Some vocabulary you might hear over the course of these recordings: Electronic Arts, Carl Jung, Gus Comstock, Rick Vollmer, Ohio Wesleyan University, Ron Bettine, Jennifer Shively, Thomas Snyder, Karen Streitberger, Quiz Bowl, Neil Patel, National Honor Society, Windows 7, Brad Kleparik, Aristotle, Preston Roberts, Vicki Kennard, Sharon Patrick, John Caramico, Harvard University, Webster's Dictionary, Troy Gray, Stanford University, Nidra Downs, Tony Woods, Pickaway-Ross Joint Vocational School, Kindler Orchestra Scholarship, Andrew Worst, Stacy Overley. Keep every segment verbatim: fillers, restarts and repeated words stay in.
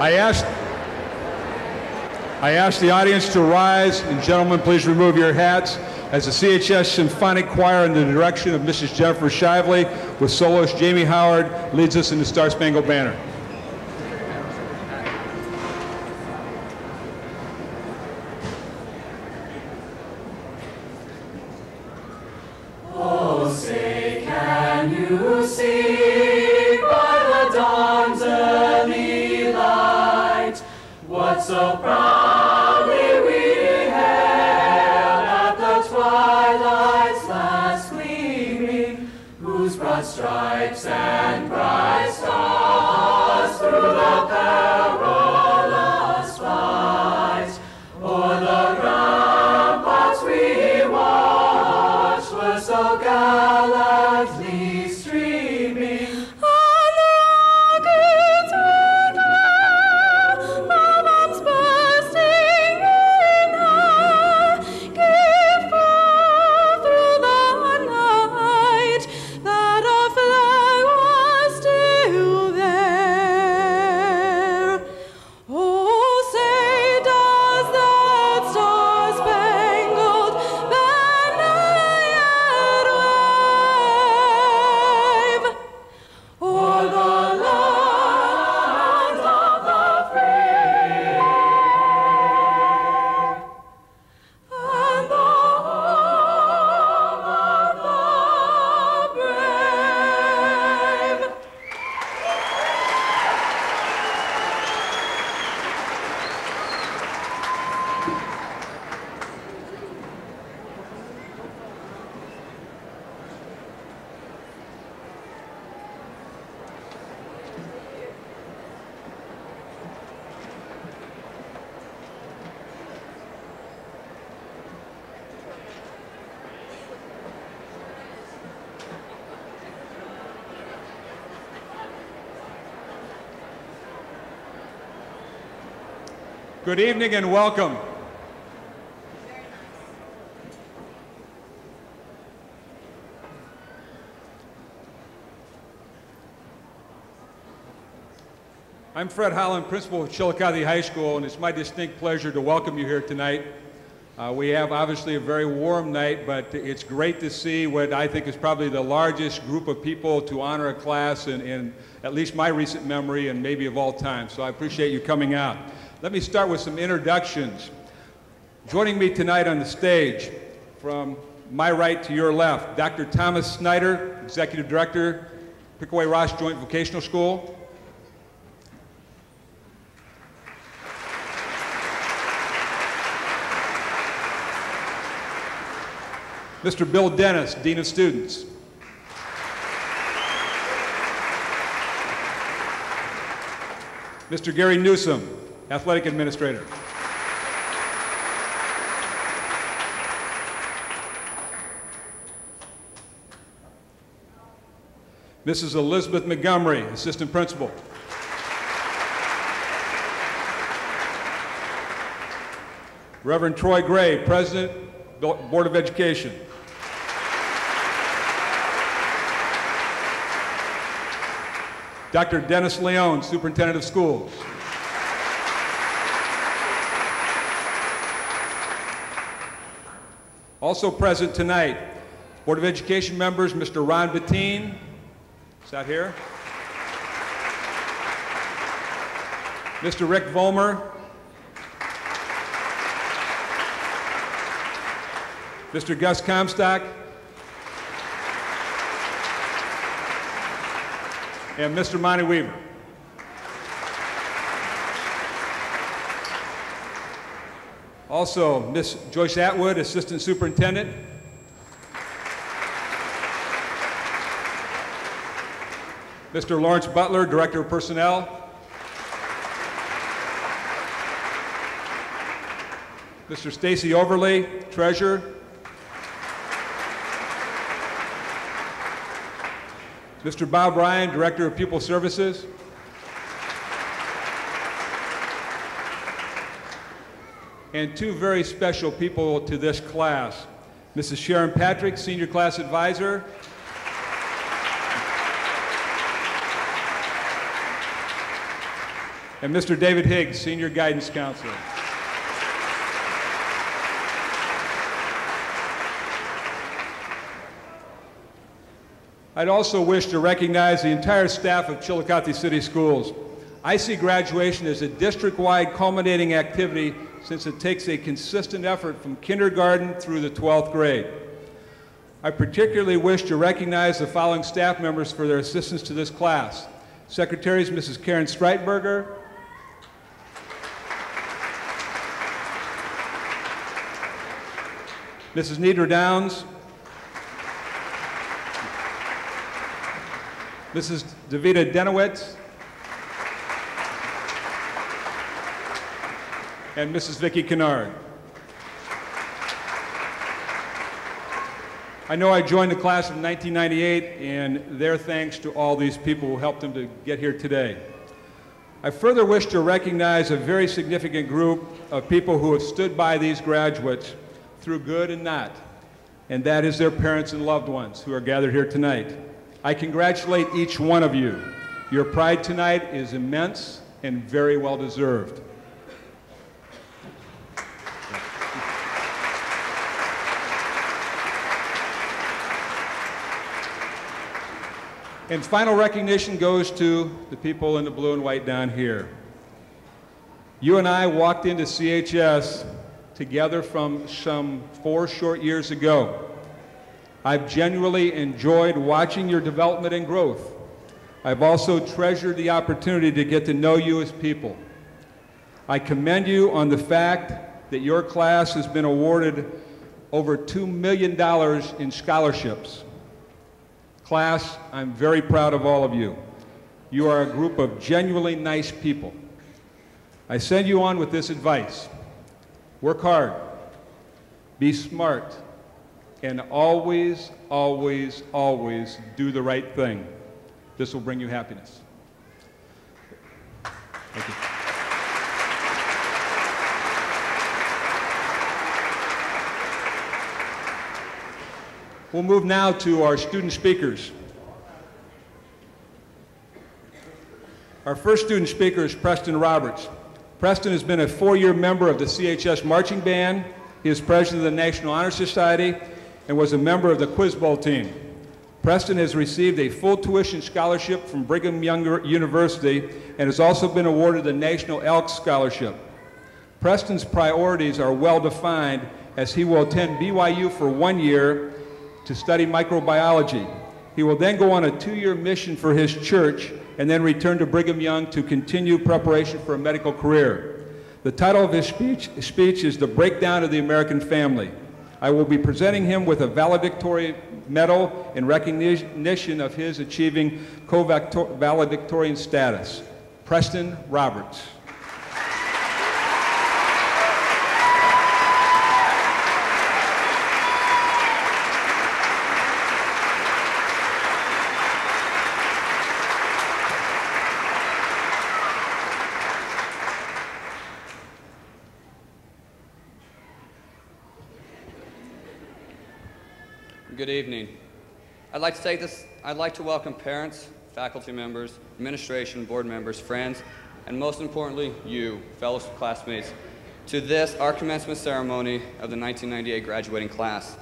I asked, I asked the audience to rise, and gentlemen, please remove your hats, as the C H S Symphonic Choir, in the direction of Missus Jennifer Shively, with soloist Jamie Howard, leads us in the Star Spangled Banner. Good evening and welcome. I'm Fred Holland, principal of Chillicothe High School, and it's my distinct pleasure to welcome you here tonight. Uh, we have obviously a very warm night, but it's great to see what I think is probably the largest group of people to honor a class in, in at least my recent memory and maybe of all time. So I appreciate you coming out. Let me start with some introductions. Joining me tonight on the stage, from my right to your left, Doctor Thomas Snyder, Executive Director, Pickaway-Ross Joint Vocational School. Mister Bill Dennis, Dean of Students. Mister Gary Newsom, Athletic Administrator. Missus Elizabeth Montgomery, Assistant Principal. Reverend Troy Gray, President, Board of Education. Doctor Dennis Leone, Superintendent of Schools. Also present tonight, Board of Education members, Mister Ron Bettine, is that here? Mister Rick Vollmer, Mister Gus Comstock, and Mister Monty Weaver. Also, Miz Joyce Atwood, Assistant Superintendent. Mister Lawrence Butler, Director of Personnel. Mister Stacy Overley, Treasurer. Mister Bob Ryan, Director of Pupil Services. And two very special people to this class, Missus Sharon Patrick, Senior Class Advisor, and Mister David Higgs, Senior Guidance Counselor. I'd also wish to recognize the entire staff of Chillicothe City Schools. I see graduation as a district-wide culminating activity since it takes a consistent effort from kindergarten through the twelfth grade. I particularly wish to recognize the following staff members for their assistance to this class. Secretaries, Missus Karen Streitberger, Missus Nidra Downs, Missus Davita Denowitz, and Missus Vicki Kennard. I know I joined the class in nineteen ninety-eight, and their thanks to all these people who helped them to get here today. I further wish to recognize a very significant group of people who have stood by these graduates through good and not, and that is their parents and loved ones who are gathered here tonight. I congratulate each one of you. Your pride tonight is immense and very well deserved. And final recognition goes to the people in the blue and white down here. You and I walked into C H S together from some four short years ago. I've genuinely enjoyed watching your development and growth. I've also treasured the opportunity to get to know you as people. I commend you on the fact that your class has been awarded over two million dollars in scholarships. Class, I'm very proud of all of you. You are a group of genuinely nice people. I send you on with this advice. Work hard, be smart, and always, always, always do the right thing. This will bring you happiness. Thank you. We'll move now to our student speakers. Our first student speaker is Preston Roberts. Preston has been a four-year member of the C H S Marching Band. He is president of the National Honor Society and was a member of the Quiz Bowl team. Preston has received a full tuition scholarship from Brigham Young University and has also been awarded the National Elk Scholarship. Preston's priorities are well-defined, as he will attend B Y U for one year to study microbiology. He will then go on a two-year mission for his church and then return to Brigham Young to continue preparation for a medical career. The title of his speech, speech is The Breakdown of the American Family. I will be presenting him with a valedictory medal in recognition of his achieving co-valedictorian status. Preston Roberts. Good evening. I'd like to take this, I'd like to welcome parents, faculty members, administration, board members, friends, and most importantly, you, fellow classmates, to this, our commencement ceremony of the nineteen ninety-eight graduating class.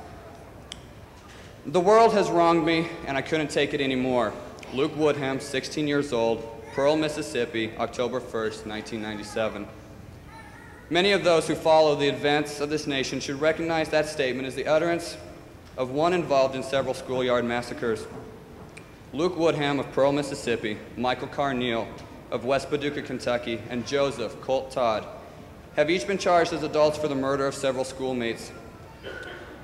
The world has wronged me, and I couldn't take it anymore. Luke Woodham, sixteen years old, Pearl, Mississippi, October first, nineteen ninety-seven. Many of those who follow the events of this nation should recognize that statement as the utterance of one involved in several schoolyard massacres. Luke Woodham of Pearl, Mississippi, Michael Carneal of West Paducah, Kentucky, and Joseph Colt Todd have each been charged as adults for the murder of several schoolmates.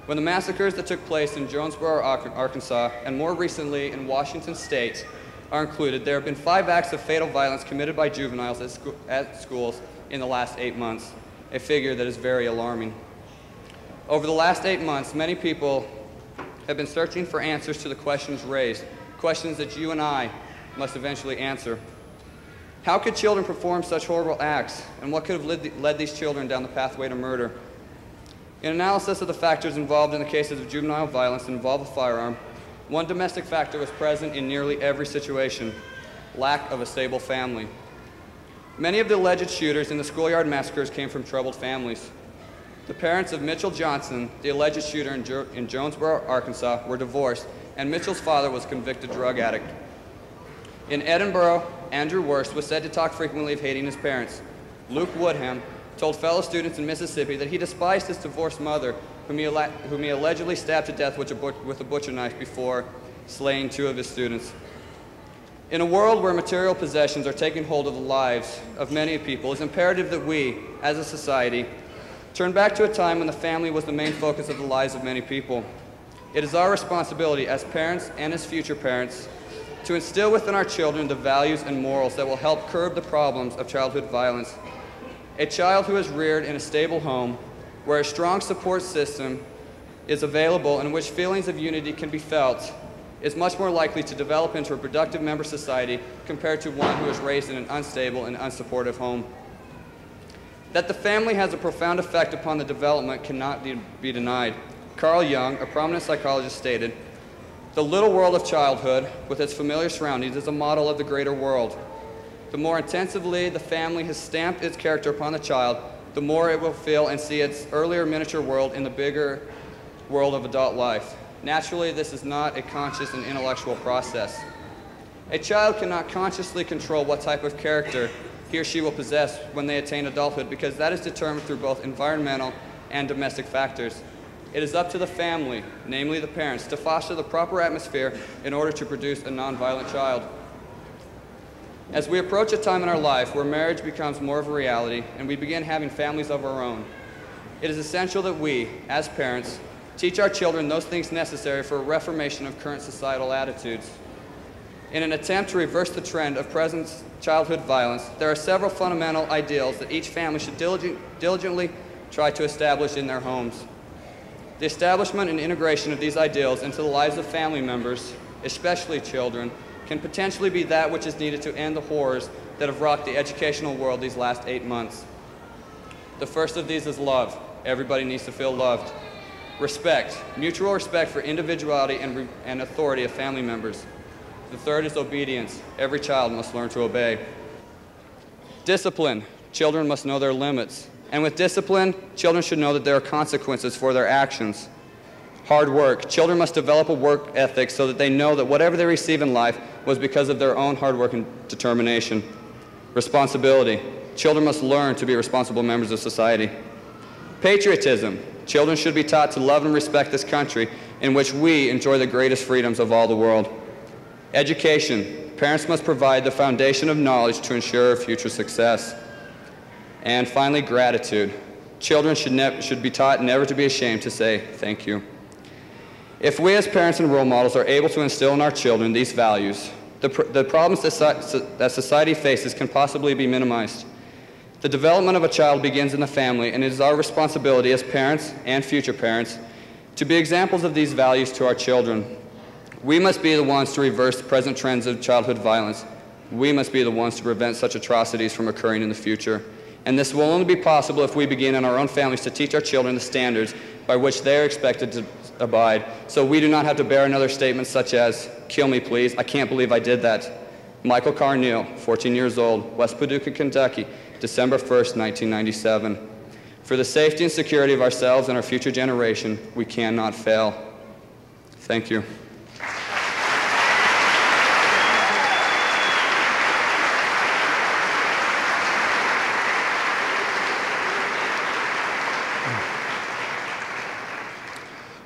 When the massacres that took place in Jonesboro, Arkansas, and more recently in Washington State are included, there have been five acts of fatal violence committed by juveniles at, sco at schools in the last eight months, a figure that is very alarming. Over the last eight months, many people have been searching for answers to the questions raised, questions that you and I must eventually answer. How could children perform such horrible acts, and what could have led, the, led these children down the pathway to murder? In analysis of the factors involved in the cases of juvenile violence that involve a firearm, one domestic factor was present in nearly every situation: lack of a stable family. Many of the alleged shooters in the schoolyard massacres came from troubled families. The parents of Mitchell Johnson, the alleged shooter in, jo in Jonesboro, Arkansas, were divorced, and Mitchell's father was a convicted drug addict. In Edinburgh, Andrew Worst was said to talk frequently of hating his parents. Luke Woodham told fellow students in Mississippi that he despised his divorced mother, whom he, whom he allegedly stabbed to death with a, with a butcher knife before slaying two of his students. In a world where material possessions are taking hold of the lives of many people, it's imperative that we, as a society, turn back to a time when the family was the main focus of the lives of many people. It is our responsibility as parents and as future parents to instill within our children the values and morals that will help curb the problems of childhood violence. A child who is reared in a stable home, where a strong support system is available and in which feelings of unity can be felt, is much more likely to develop into a productive member of society compared to one who is raised in an unstable and unsupportive home. That the family has a profound effect upon the development cannot be denied. Carl Jung, a prominent psychologist, stated, "The little world of childhood, with its familiar surroundings, is a model of the greater world. The more intensively the family has stamped its character upon the child, the more it will feel and see its earlier miniature world in the bigger world of adult life. Naturally, this is not a conscious and intellectual process. A child cannot consciously control what type of character he or she will possess when they attain adulthood, because that is determined through both environmental and domestic factors. It is up to the family, namely the parents, to foster the proper atmosphere in order to produce a nonviolent child. As we approach a time in our life where marriage becomes more of a reality and we begin having families of our own, it is essential that we, as parents, teach our children those things necessary for a reformation of current societal attitudes. In an attempt to reverse the trend of present childhood violence, there are several fundamental ideals that each family should diligent, diligently try to establish in their homes. The establishment and integration of these ideals into the lives of family members, especially children, can potentially be that which is needed to end the horrors that have rocked the educational world these last eight months. The first of these is love. Everybody needs to feel loved. Respect, mutual respect for individuality and, and authority of family members. The third is obedience. Every child must learn to obey. Discipline, children must know their limits. And with discipline, children should know that there are consequences for their actions. Hard work, children must develop a work ethic so that they know that whatever they receive in life was because of their own hard work and determination. Responsibility, children must learn to be responsible members of society. Patriotism, children should be taught to love and respect this country in which we enjoy the greatest freedoms of all the world. Education, parents must provide the foundation of knowledge to ensure future success. And finally, gratitude. Children should, should be taught never to be ashamed to say thank you. If we as parents and role models are able to instill in our children these values, the, pr the problems that, so that society faces can possibly be minimized. The development of a child begins in the family, and it is our responsibility as parents and future parents to be examples of these values to our children. We must be the ones to reverse the present trends of childhood violence. We must be the ones to prevent such atrocities from occurring in the future. And this will only be possible if we begin in our own families to teach our children the standards by which they are expected to abide, so we do not have to bear another statement such as, "Kill me, please. I can't believe I did that." Michael Carneal, fourteen years old, West Paducah, Kentucky, December first, nineteen ninety-seven. For the safety and security of ourselves and our future generation, we cannot fail. Thank you.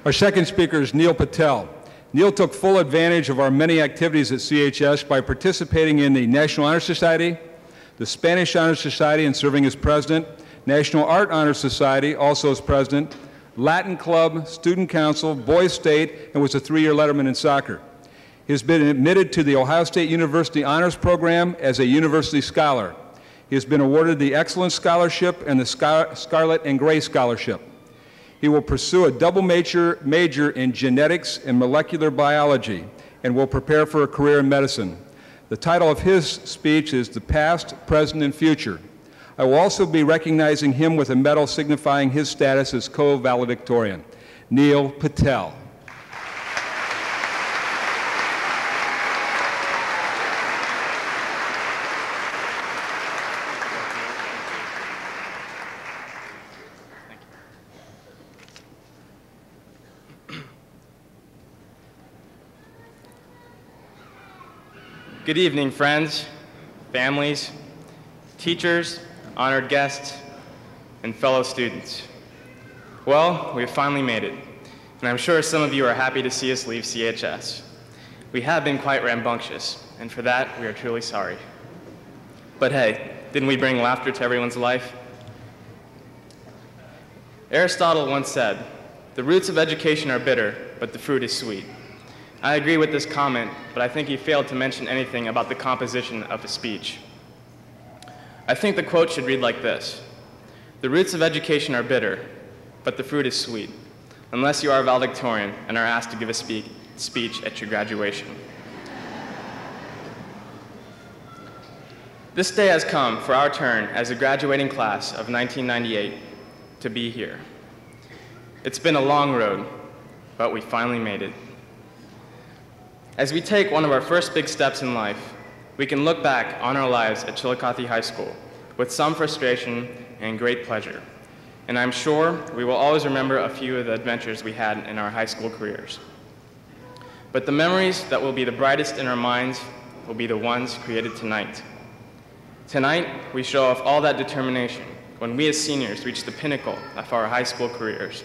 Our second speaker is Neil Patel. Neil took full advantage of our many activities at C H S by participating in the National Honor Society, the Spanish Honor Society, and serving as president, National Art Honor Society, also as president, Latin Club, Student Council, Boys State, and was a three-year letterman in soccer. He has been admitted to the Ohio State University Honors Program as a university scholar. He has been awarded the Excellence Scholarship and the Scar- Scarlet and Gray Scholarship. He will pursue a double major, major in genetics and molecular biology, and will prepare for a career in medicine. The title of his speech is "The Past, Present, and Future." I will also be recognizing him with a medal signifying his status as co-valedictorian. Neil Patel. Good evening, friends, families, teachers, honored guests, and fellow students. Well, we have finally made it, and I'm sure some of you are happy to see us leave C H S. We have been quite rambunctious, and for that, we are truly sorry. But hey, didn't we bring laughter to everyone's life? Aristotle once said, "The roots of education are bitter, but the fruit is sweet." I agree with this comment, but I think he failed to mention anything about the composition of his speech. I think the quote should read like this: "The roots of education are bitter, but the fruit is sweet," unless you are a valedictorian and are asked to give a spe- speech at your graduation. This day has come for our turn as a graduating class of nineteen ninety-eight to be here. It's been a long road, but we finally made it. As we take one of our first big steps in life, we can look back on our lives at Chillicothe High School with some frustration and great pleasure. And I'm sure we will always remember a few of the adventures we had in our high school careers. But the memories that will be the brightest in our minds will be the ones created tonight. Tonight, we show off all that determination when we as seniors reach the pinnacle of our high school careers.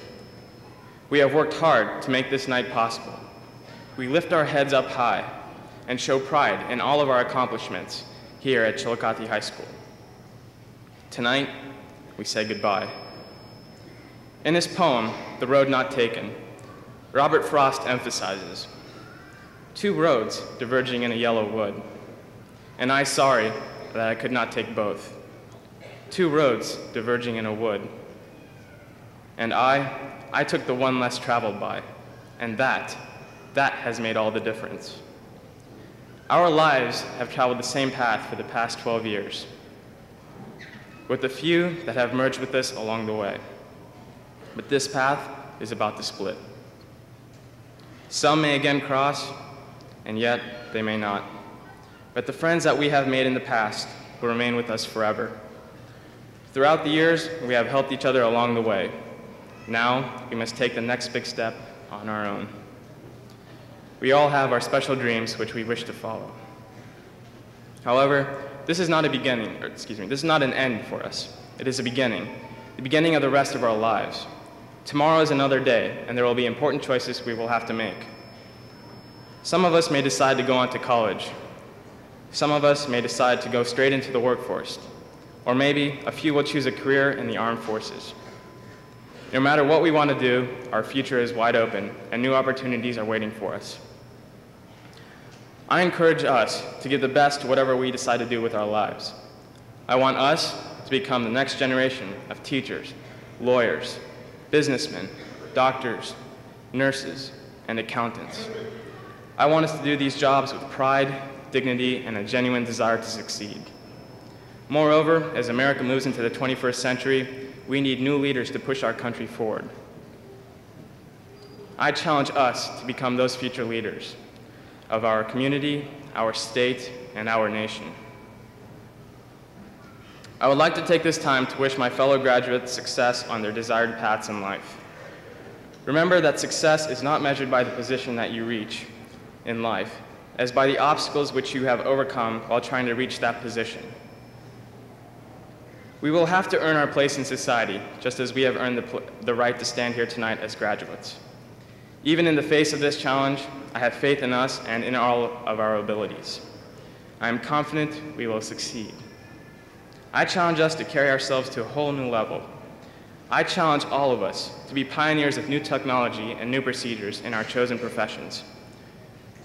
We have worked hard to make this night possible. We lift our heads up high and show pride in all of our accomplishments here at Chillicothe High School. Tonight, we say goodbye. In his poem, "The Road Not Taken," Robert Frost emphasizes, "Two roads diverging in a yellow wood, and I sorry that I could not take both. Two roads diverging in a wood, and I, I took the one less traveled by, and that That has made all the difference." Our lives have traveled the same path for the past twelve years, with a few that have merged with us along the way. But this path is about to split. Some may again cross, and yet they may not. But the friends that we have made in the past will remain with us forever. Throughout the years, we have helped each other along the way. Now, we must take the next big step on our own. We all have our special dreams which we wish to follow. However, this is not a beginning, or excuse me, this is not an end for us. It is a beginning, the beginning of the rest of our lives. Tomorrow is another day, and there will be important choices we will have to make. Some of us may decide to go on to college. Some of us may decide to go straight into the workforce. Or maybe a few will choose a career in the armed forces. No matter what we want to do, our future is wide open, and new opportunities are waiting for us. I encourage us to give the best to whatever we decide to do with our lives. I want us to become the next generation of teachers, lawyers, businessmen, doctors, nurses, and accountants. I want us to do these jobs with pride, dignity, and a genuine desire to succeed. Moreover, as America moves into the twenty-first century, we need new leaders to push our country forward. I challenge us to become those future leaders of our community, our state, and our nation. I would like to take this time to wish my fellow graduates success on their desired paths in life. Remember that success is not measured by the position that you reach in life, as by the obstacles which you have overcome while trying to reach that position. We will have to earn our place in society, just as we have earned the, the right to stand here tonight as graduates. Even in the face of this challenge, I have faith in us and in all of our abilities. I am confident we will succeed. I challenge us to carry ourselves to a whole new level. I challenge all of us to be pioneers of new technology and new procedures in our chosen professions.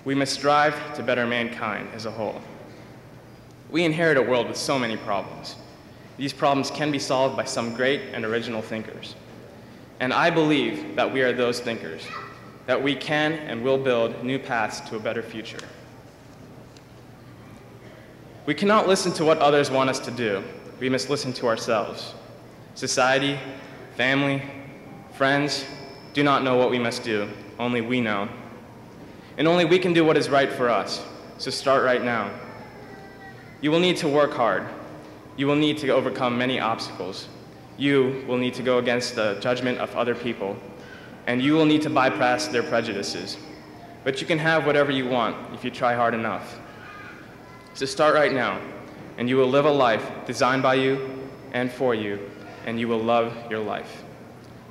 We must strive to better mankind as a whole. We inherit a world with so many problems. These problems can be solved by some great and original thinkers. And I believe that we are those thinkers, that we can and will build new paths to a better future. We cannot listen to what others want us to do. We must listen to ourselves. Society, family, friends do not know what we must do. Only we know. And only we can do what is right for us. So start right now. You will need to work hard. You will need to overcome many obstacles. You will need to go against the judgment of other people, and you will need to bypass their prejudices. But you can have whatever you want if you try hard enough. So start right now, and you will live a life designed by you and for you, and you will love your life.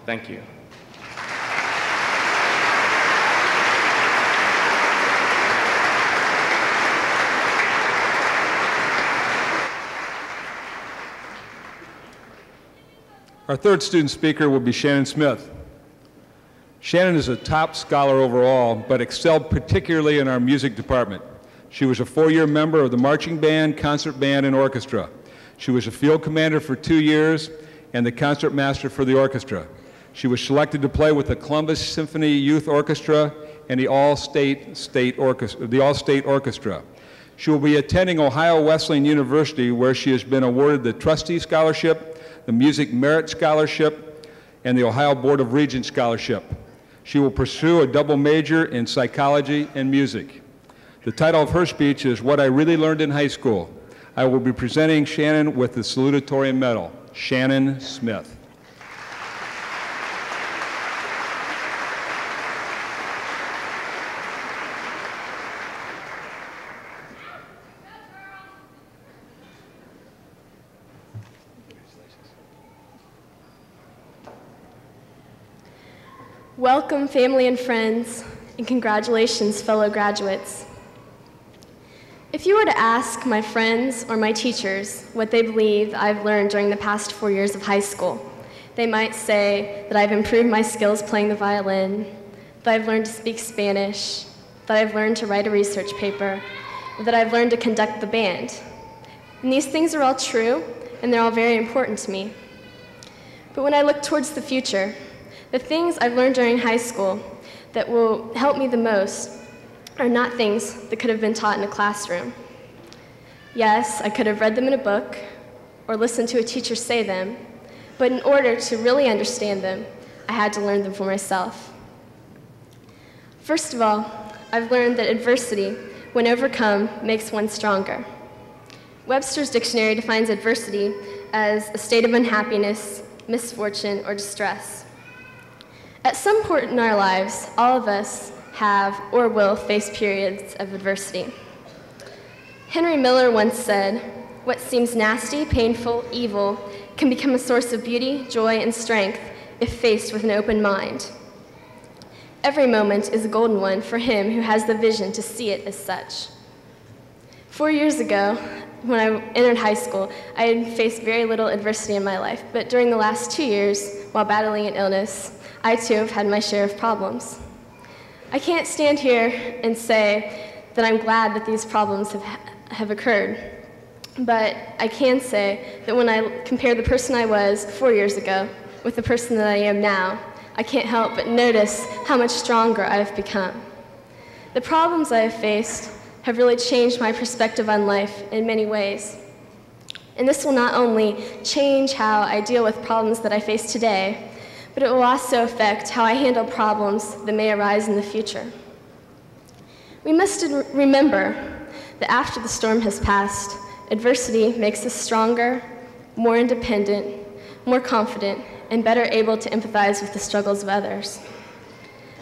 Thank you. Our third student speaker will be Shannon Smith. Shannon is a top scholar overall, but excelled particularly in our music department. She was a four-year member of the marching band, concert band, and orchestra. She was a field commander for two years and the concert master for the orchestra. She was selected to play with the Columbus Symphony Youth Orchestra and the All-State State Orchestra, the All-State Orchestra. She will be attending Ohio Wesleyan University, where she has been awarded the Trustee Scholarship, the Music Merit Scholarship, and the Ohio Board of Regents Scholarship. She will pursue a double major in psychology and music. The title of her speech is What I Really Learned in High School. I will be presenting Shannon with the salutatorian medal, Shannon Smith. Welcome, family and friends, and congratulations, fellow graduates. If you were to ask my friends or my teachers what they believe I've learned during the past four years of high school, they might say that I've improved my skills playing the violin, that I've learned to speak Spanish, that I've learned to write a research paper, that I've learned to conduct the band. And these things are all true, and they're all very important to me. But when I look towards the future, the things I've learned during high school that will help me the most are not things that could have been taught in a classroom. Yes, I could have read them in a book or listened to a teacher say them, but in order to really understand them, I had to learn them for myself. First of all, I've learned that adversity, when overcome, makes one stronger. Webster's Dictionary defines adversity as a state of unhappiness, misfortune, or distress. At some point in our lives, all of us have or will face periods of adversity. Henry Miller once said, "What seems nasty, painful, evil can become a source of beauty, joy, and strength if faced with an open mind." Every moment is a golden one for him who has the vision to see it as such. Four years ago, when I entered high school, I had faced very little adversity in my life, but during the last two years, while battling an illness, I too have had my share of problems. I can't stand here and say that I'm glad that these problems have, have occurred, but I can say that when I compare the person I was four years ago with the person that I am now, I can't help but notice how much stronger I have become. The problems I have faced have really changed my perspective on life in many ways. And this will not only change how I deal with problems that I face today, but it will also affect how I handle problems that may arise in the future. We must remember that after the storm has passed, adversity makes us stronger, more independent, more confident, and better able to empathize with the struggles of others.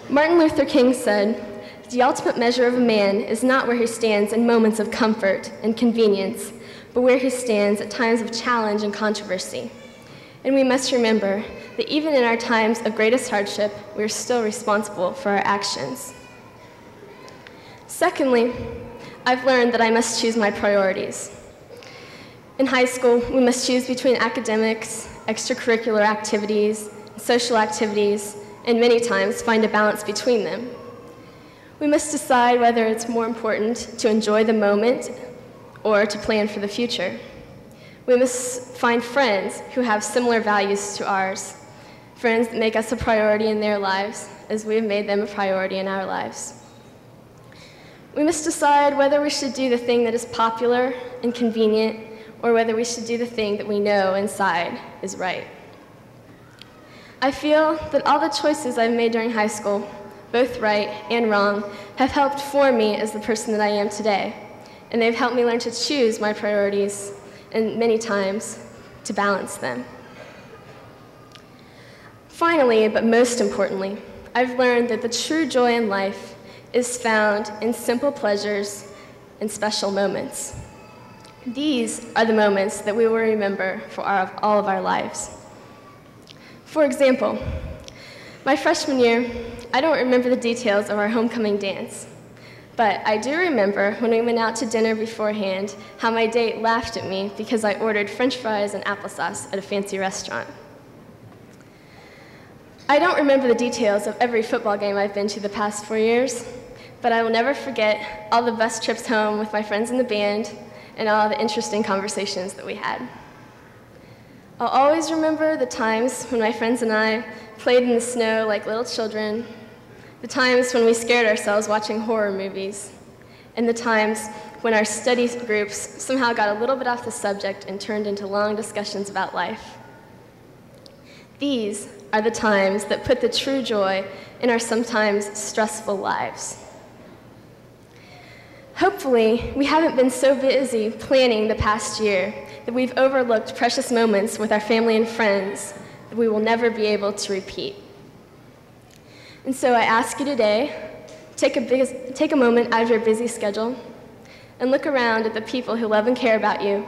Martin Luther King said, "The ultimate measure of a man is not where he stands in moments of comfort and convenience, but where he stands at times of challenge and controversy." And we must remember that even in our times of greatest hardship, we are still responsible for our actions. Secondly, I've learned that I must choose my priorities. In high school, we must choose between academics, extracurricular activities, social activities, and many times find a balance between them. We must decide whether it's more important to enjoy the moment or to plan for the future. We must find friends who have similar values to ours, friends that make us a priority in their lives as we have made them a priority in our lives. We must decide whether we should do the thing that is popular and convenient or whether we should do the thing that we know inside is right. I feel that all the choices I've made during high school, both right and wrong, have helped form me as the person that I am today, and they've helped me learn to choose my priorities and many times to balance them. Finally, but most importantly, I've learned that the true joy in life is found in simple pleasures and special moments. These are the moments that we will remember for our, all of our lives. For example, my freshman year, I don't remember the details of our homecoming dance, but I do remember when we went out to dinner beforehand how my date laughed at me because I ordered French fries and applesauce at a fancy restaurant. I don't remember the details of every football game I've been to the past four years, but I will never forget all the bus trips home with my friends in the band and all the interesting conversations that we had. I'll always remember the times when my friends and I played in the snow like little children, the times when we scared ourselves watching horror movies, and the times when our study groups somehow got a little bit off the subject and turned into long discussions about life. These are the times that put the true joy in our sometimes stressful lives. Hopefully, we haven't been so busy planning the past year that we've overlooked precious moments with our family and friends that we will never be able to repeat. And so I ask you today, take a, take a moment out of your busy schedule and look around at the people who love and care about you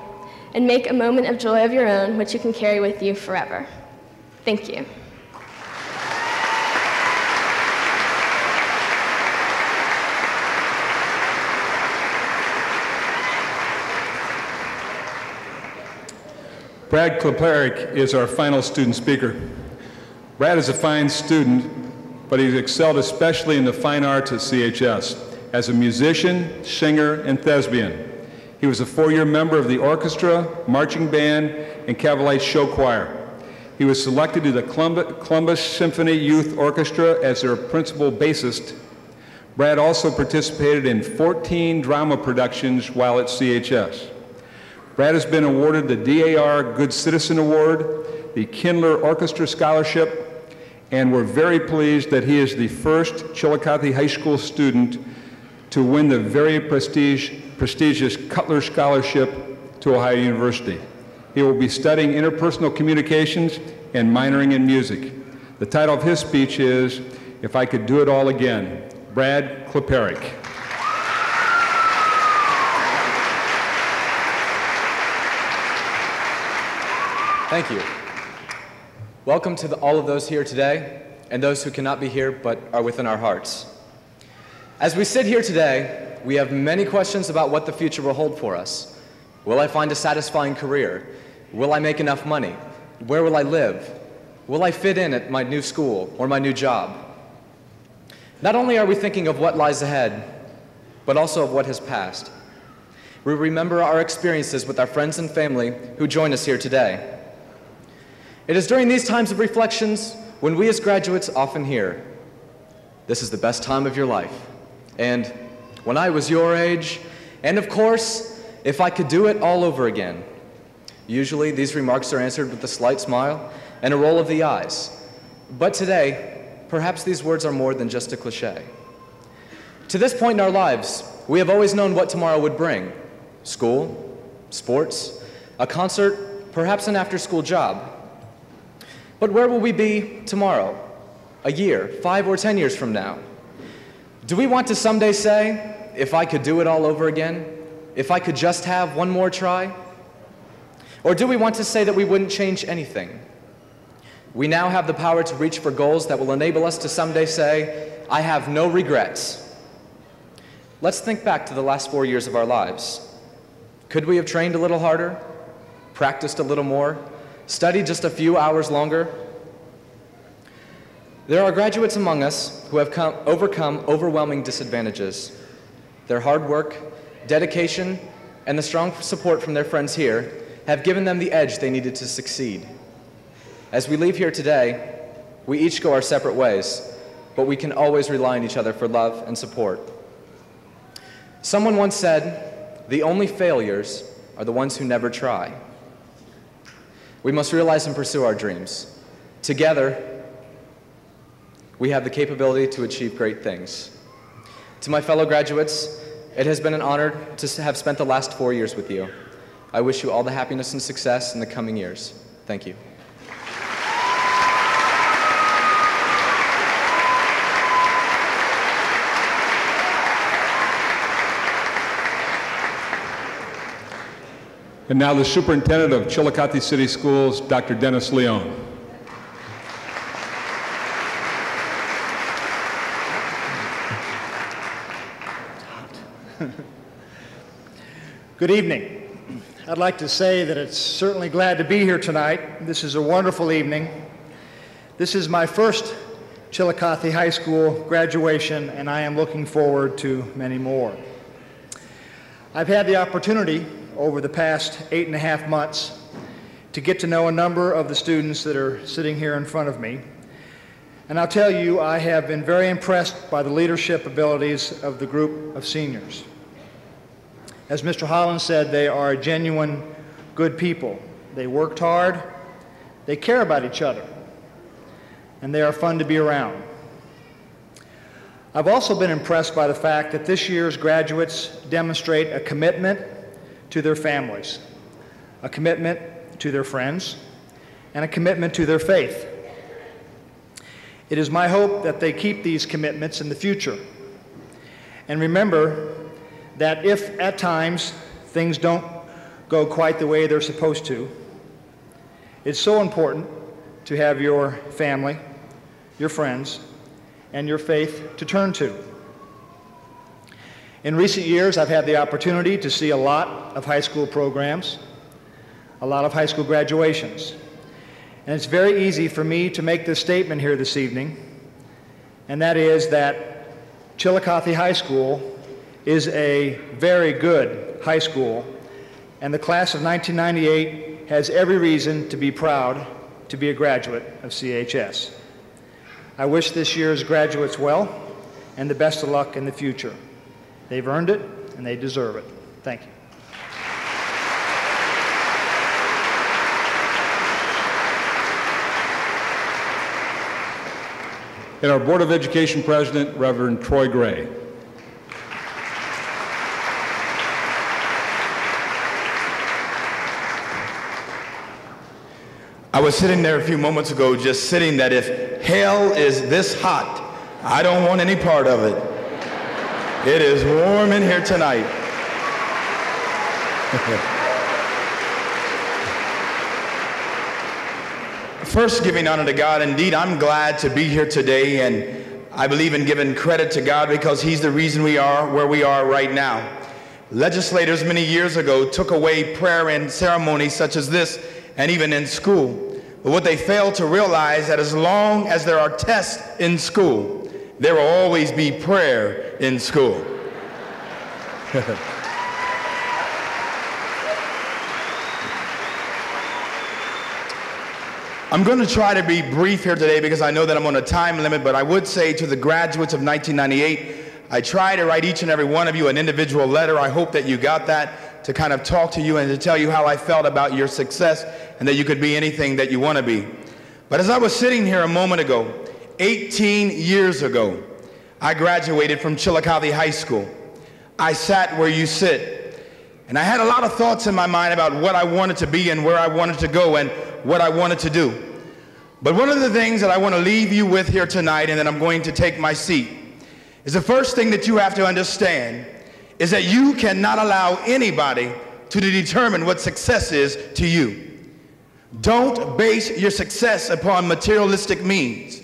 and make a moment of joy of your own which you can carry with you forever. Thank you. Brad Kleparik is our final student speaker. Brad is a fine student, but he's excelled especially in the fine arts at C H S as a musician, singer, and thespian. He was a four-year member of the orchestra, marching band, and Cavalier show choir. He was selected to the Columbus Symphony Youth Orchestra as their principal bassist. Brad also participated in fourteen drama productions while at C H S. Brad has been awarded the D A R Good Citizen Award, the Kindler Orchestra Scholarship, and we're very pleased that he is the first Chillicothe High School student to win the very prestige, prestigious Cutler Scholarship to Ohio University. He will be studying interpersonal communications and minoring in music. The title of his speech is, "If I Could Do It All Again," Brad Kleparik. Thank you. Welcome to the, all of those here today and those who cannot be here but are within our hearts. As we sit here today, we have many questions about what the future will hold for us. Will I find a satisfying career? Will I make enough money? Where will I live? Will I fit in at my new school or my new job? Not only are we thinking of what lies ahead, but also of what has passed. We remember our experiences with our friends and family who join us here today. It is during these times of reflections when we as graduates often hear, "This is the best time of your life," and "When I was your age," and of course, "If I could do it all over again." Usually these remarks are answered with a slight smile and a roll of the eyes. But today, perhaps these words are more than just a cliche. To this point in our lives, we have always known what tomorrow would bring: school, sports, a concert, perhaps an after-school job. But where will we be tomorrow, a year, five or ten years from now? Do we want to someday say, "If I could do it all over again, if I could just have one more try"? Or do we want to say that we wouldn't change anything? We now have the power to reach for goals that will enable us to someday say, "I have no regrets." Let's think back to the last four years of our lives. Could we have trained a little harder, practiced a little more, study just a few hours longer? There are graduates among us who have come, overcome overwhelming disadvantages. Their hard work, dedication, and the strong support from their friends here have given them the edge they needed to succeed. As we leave here today, we each go our separate ways, but we can always rely on each other for love and support. Someone once said, "The only failures are the ones who never try." We must realize and pursue our dreams. Together, we have the capability to achieve great things. To my fellow graduates, it has been an honor to have spent the last four years with you. I wish you all the happiness and success in the coming years. Thank you. And now the superintendent of Chillicothe City Schools, Doctor Dennis Leon. Good evening. I'd like to say that it's certainly glad to be here tonight. This is a wonderful evening. This is my first Chillicothe High School graduation, and I am looking forward to many more. I've had the opportunity over the past eight and a half months to get to know a number of the students that are sitting here in front of me. And I'll tell you, I have been very impressed by the leadership abilities of the group of seniors. As Mister Holland said, they are genuine good people. They worked hard, they care about each other, and they are fun to be around. I've also been impressed by the fact that this year's graduates demonstrate a commitment to their families, a commitment to their friends, and a commitment to their faith. It is my hope that they keep these commitments in the future. And remember that if at times things don't go quite the way they're supposed to, it's so important to have your family, your friends, and your faith to turn to. In recent years, I've had the opportunity to see a lot of high school programs, a lot of high school graduations. And it's very easy for me to make this statement here this evening, and that is that Chillicothe High School is a very good high school, and the class of nineteen ninety-eight has every reason to be proud to be a graduate of C H S. I wish this year's graduates well and the best of luck in the future. They've earned it, and they deserve it. Thank you. And our Board of Education President, Reverend Troy Gray. I was sitting there a few moments ago just sitting that if hell is this hot, I don't want any part of it. It is warm in here tonight. First, giving honor to God. Indeed, I'm glad to be here today, and I believe in giving credit to God because He's the reason we are where we are right now. Legislators many years ago took away prayer and ceremonies such as this, and even in school. But what they fail to realize is that as long as there are tests in school, there will always be prayer in school. I'm going to try to be brief here today because I know that I'm on a time limit, but I would say to the graduates of nineteen ninety-eight, I try to write each and every one of you an individual letter. I hope that you got that, to kind of talk to you and to tell you how I felt about your success and that you could be anything that you want to be. But as I was sitting here a moment ago, eighteen years ago, I graduated from Chillicothe High School. I sat where you sit, and I had a lot of thoughts in my mind about what I wanted to be and where I wanted to go and what I wanted to do. But one of the things that I want to leave you with here tonight, and then I'm going to take my seat, is the first thing that you have to understand is that you cannot allow anybody to determine what success is to you. Don't base your success upon materialistic means.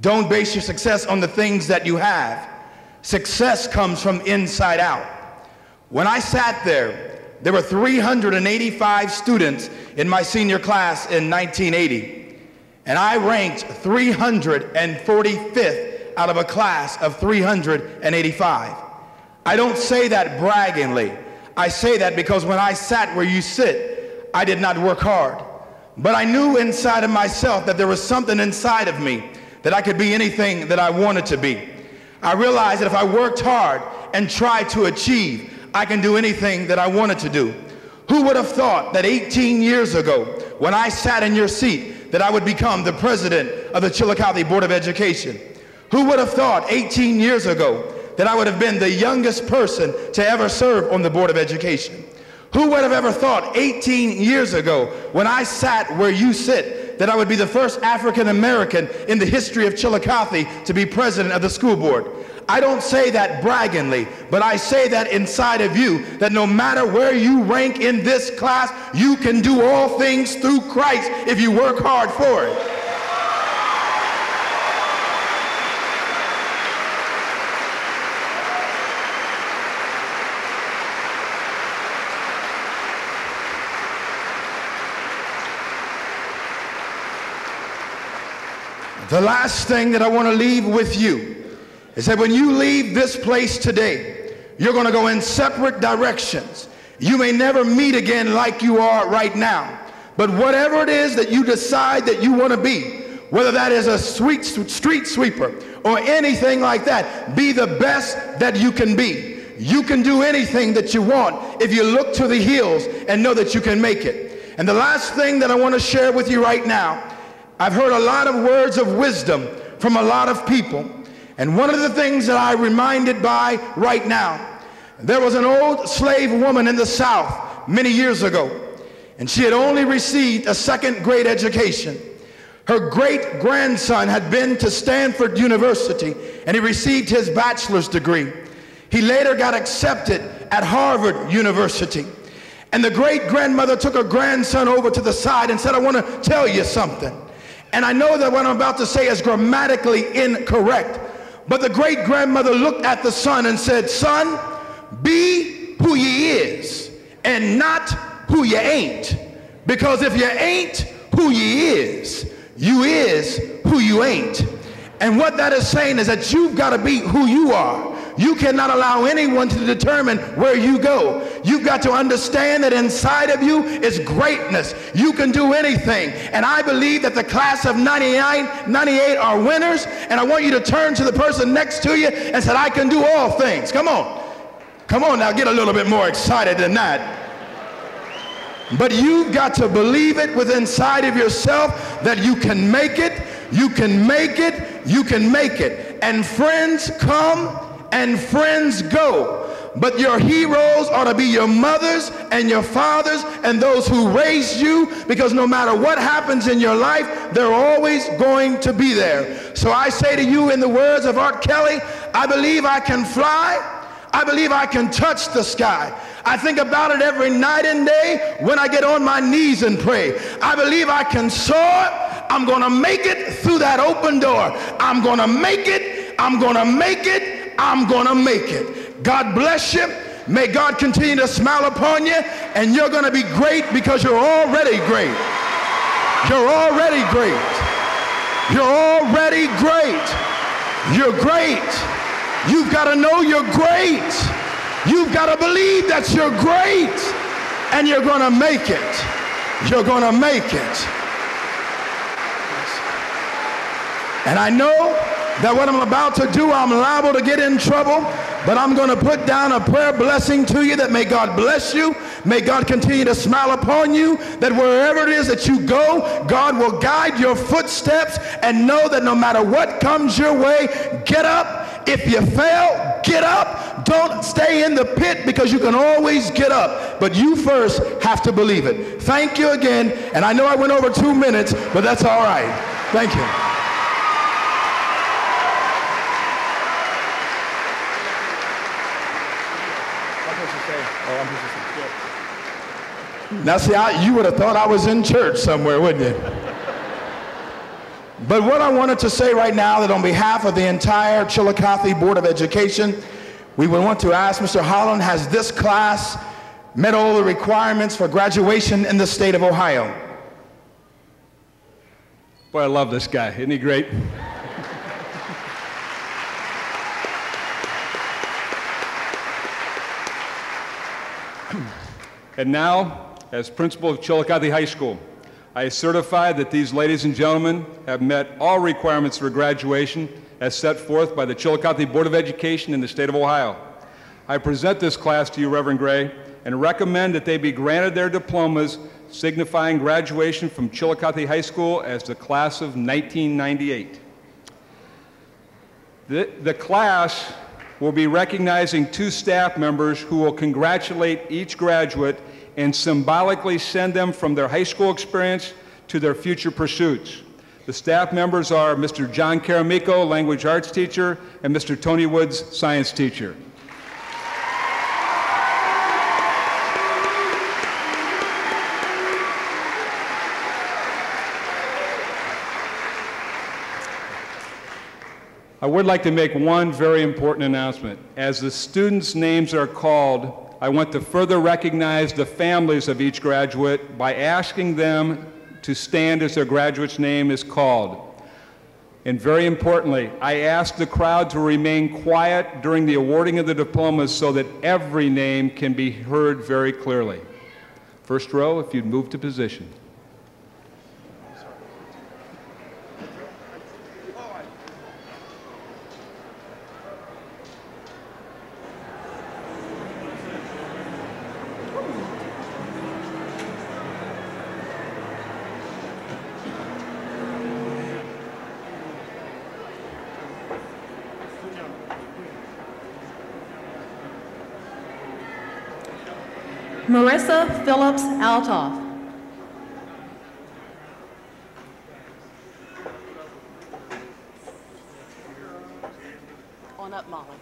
Don't base your success on the things that you have. Success comes from inside out. When I sat there, there were three hundred eighty-five students in my senior class in nineteen eighty, and I ranked three hundred forty-fifth out of a class of three hundred eighty-five. I don't say that braggingly. I say that because when I sat where you sit, I did not work hard. But I knew inside of myself that there was something inside of me that I could be anything that I wanted to be. I realized that if I worked hard and tried to achieve, I can do anything that I wanted to do. Who would have thought that eighteen years ago, when I sat in your seat, that I would become the president of the Chillicothe Board of Education? Who would have thought eighteen years ago that I would have been the youngest person to ever serve on the Board of Education? Who would have ever thought eighteen years ago, when I sat where you sit, that I would be the first African American in the history of Chillicothe to be president of the school board? I don't say that braggingly, but I say that inside of you, that no matter where you rank in this class, you can do all things through Christ if you work hard for it. The last thing that I want to leave with you is that when you leave this place today, you're going to go in separate directions. You may never meet again like you are right now, but whatever it is that you decide that you want to be, whether that is a sweet street sweeper or anything like that, be the best that you can be. You can do anything that you want if you look to the hills and know that you can make it. And the last thing that I want to share with you right now, I've heard a lot of words of wisdom from a lot of people, and one of the things that I'm reminded by right now, there was an old slave woman in the South many years ago, and she had only received a second grade education. Her great-grandson had been to Stanford University, and he received his bachelor's degree. He later got accepted at Harvard University, and the great-grandmother took her grandson over to the side and said, "I want to tell you something." And I know that what I'm about to say is grammatically incorrect, but the great-grandmother looked at the son and said, "Son, be who ye is and not who ye ain't, because if ye ain't who ye is, you is who you ain't." And what that is saying is that you've got to be who you are. You cannot allow anyone to determine where you go. You've got to understand that inside of you is greatness. You can do anything. And I believe that the class of ninety-nine, ninety-eight are winners. And I want you to turn to the person next to you and say, "I can do all things." Come on. Come on now, get a little bit more excited than that. But you've got to believe it within inside of yourself that you can make it, you can make it, you can make it. And friends come and friends go, but your heroes are to be your mothers and your fathers and those who raised you, because no matter what happens in your life, they're always going to be there. So I say to you, in the words of Art Kelly, I believe I can fly. I believe I can touch the sky. I think about it every night and day when I get on my knees and pray. I believe I can soar. I'm gonna make it through that open door. I'm gonna make it. I'm gonna make it. I'm gonna make it. God bless you. May God continue to smile upon you, and you're gonna be great because you're already great. You're already great. You're already great. You're great. You've gotta know you're great. You've gotta believe that you're great, and you're gonna make it. You're gonna make it. And I know that what I'm about to do, I'm liable to get in trouble, but I'm going to put down a prayer blessing to you that may God bless you, may God continue to smile upon you, that wherever it is that you go, God will guide your footsteps, and know that no matter what comes your way, get up. If you fail, get up. Don't stay in the pit, because you can always get up, but you first have to believe it. Thank you again, and I know I went over two minutes, but that's all right. Thank you. Now see, I, you would have thought I was in church somewhere, wouldn't you? But what I wanted to say right now, that on behalf of the entire Chillicothe Board of Education, we would want to ask Mister Holland, has this class met all the requirements for graduation in the state of Ohio? Boy, I love this guy. Isn't he great? And now, as principal of Chillicothe High School, I certify that these ladies and gentlemen have met all requirements for graduation as set forth by the Chillicothe Board of Education in the state of Ohio. I present this class to you, Reverend Gray, and recommend that they be granted their diplomas signifying graduation from Chillicothe High School as the class of nineteen ninety-eight. The, the class will be recognizing two staff members who will congratulate each graduate and symbolically send them from their high school experience to their future pursuits. The staff members are Mister John Caramico, language arts teacher, and Mister Tony Woods, science teacher. I would like to make one very important announcement. As the students' names are called, I want to further recognize the families of each graduate by asking them to stand as their graduate's name is called. And very importantly, I ask the crowd to remain quiet during the awarding of the diplomas so that every name can be heard very clearly. First row, if you'd move to position. Marissa Phillips Altoff. On up, Molly.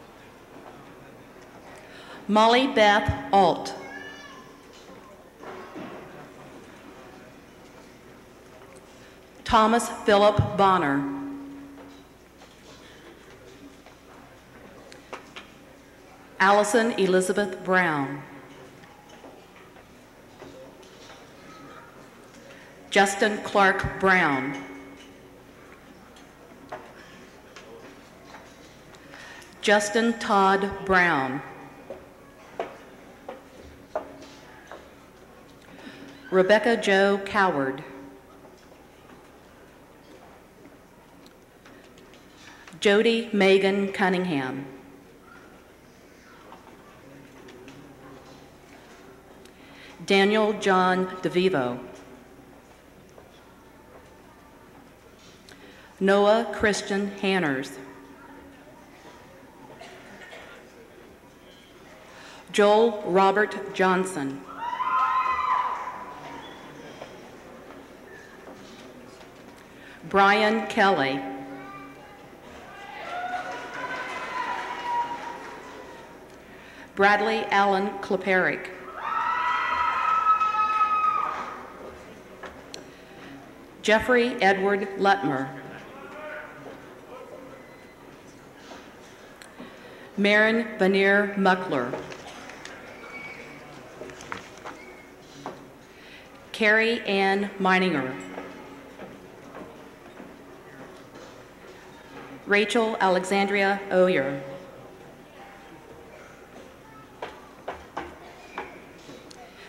Molly Beth Alt. Thomas Philip Bonner. Allison Elizabeth Brown. Justin Clark Brown. Justin Todd Brown. Rebecca Jo Coward. Jody Megan Cunningham. Daniel John DeVivo. Noah Christian Hanners. Joel Robert Johnson. Brian Kelly. Bradley Allen Kleperic. Jeffrey Edward Lutmer. Marin Veneer Muckler. Carrie Ann Meininger. Rachel Alexandria Oyer.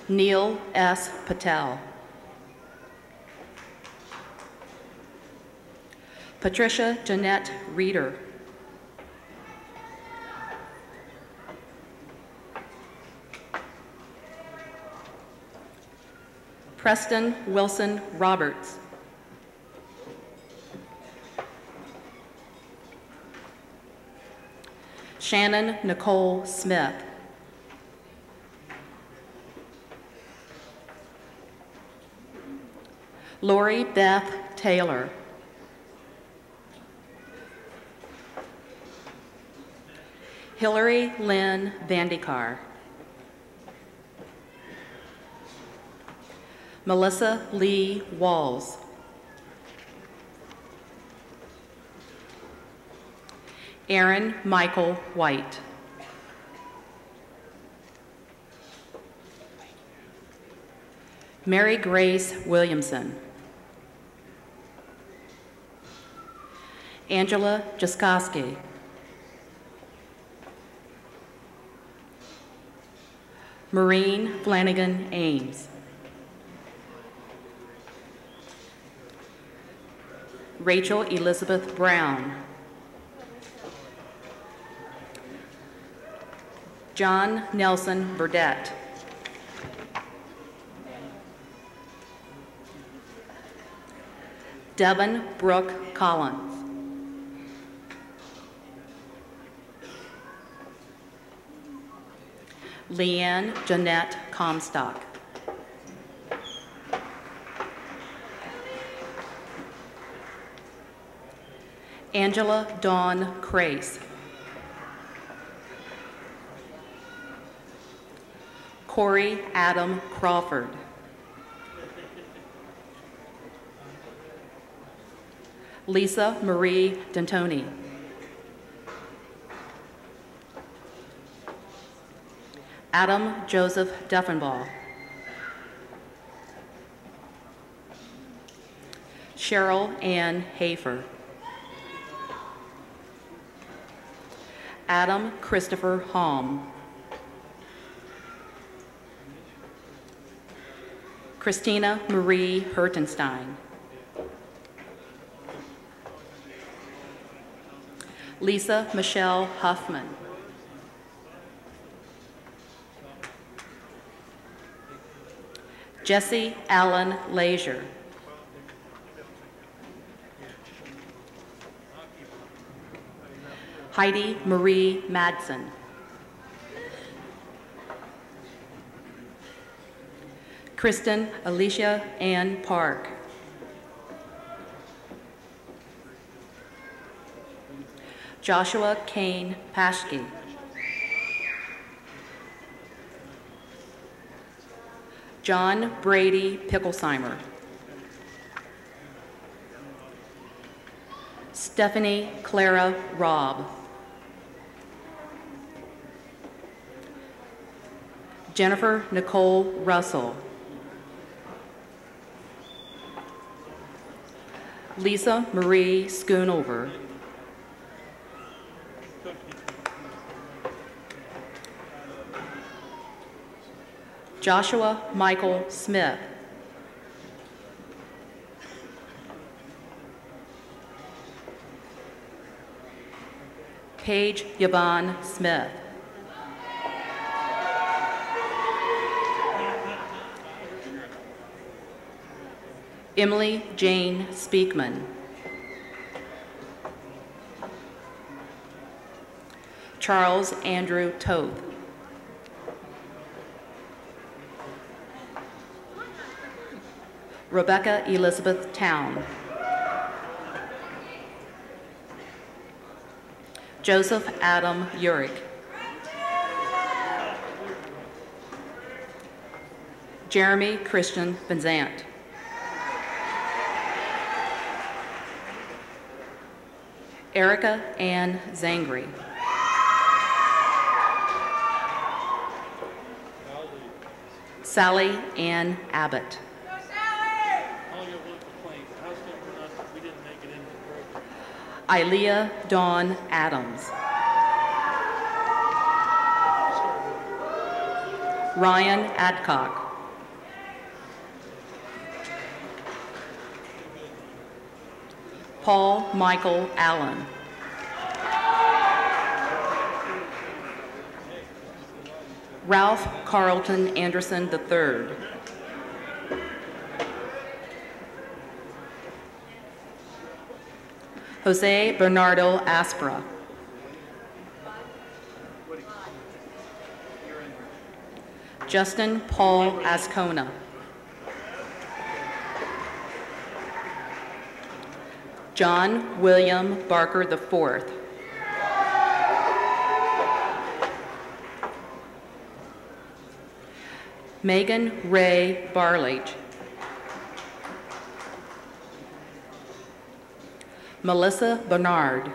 Neil S. Patel. Patricia Jeanette Reeder. Preston Wilson Roberts. Shannon Nicole Smith. Lori Beth Taylor. Hillary Lynn Vandekar. Melissa Lee Walls. Aaron Michael White. Mary Grace Williamson. Angela Jaskoski. Maureen Flanagan Ames. Rachel Elizabeth Brown. John Nelson Burdett. Devin Brooke Collins. Leanne Jeanette Comstock. Angela Dawn Crace. Corey Adam Crawford. Lisa Marie D'Antoni. Adam Joseph Duffenbaugh. Cheryl Ann Hafer. Adam Christopher Halm. Christina Marie Hertenstein. Lisa Michelle Huffman. Jesse Allen Lazier. Heidi Marie Madsen. Kristen Alicia Ann Park. Joshua Kane Paschke. John Brady Picklesheimer. Stephanie Clara Robb. Jennifer Nicole Russell. Lisa Marie Schoonover. Joshua Michael Smith. Paige Yvonne Smith. Emily Jane Speakman. Charles Andrew Toth. Rebecca Elizabeth Town. Joseph Adam Urick. Jeremy Christian Benzant. Erica Ann Zangri. Sally Ann Abbott. Ilea Dawn Adams. Ryan Adcock. Paul Michael Allen. Ralph Carlton Anderson the third. Jose Bernardo Aspra. Justin Paul Ascona. John William Barker the fourth. Megan Ray Barlage. Melissa Bernard.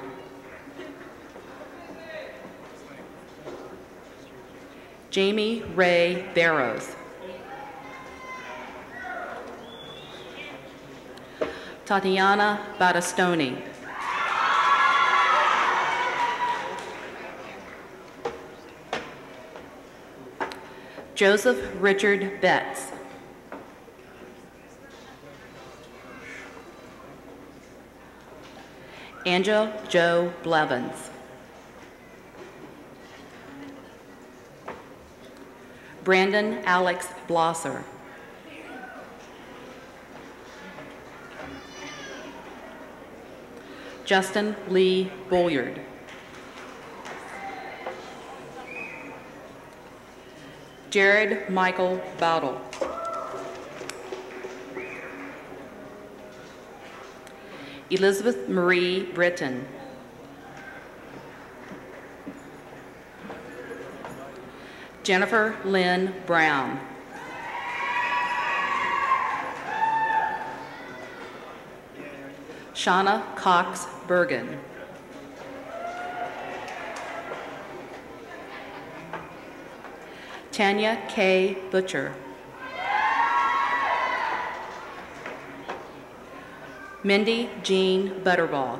Jamie Ray Barrows. Tatiana Battistoni. Joseph Richard Betts. Angela Jo Blevins. Brandon Alex Blosser. Justin Lee Boyard. Jared Michael Bowdle. Elizabeth Marie Britton. Jennifer Lynn Brown. Shauna Cox Bergen. Tanya K. Butcher. Mindy Jean Butterball.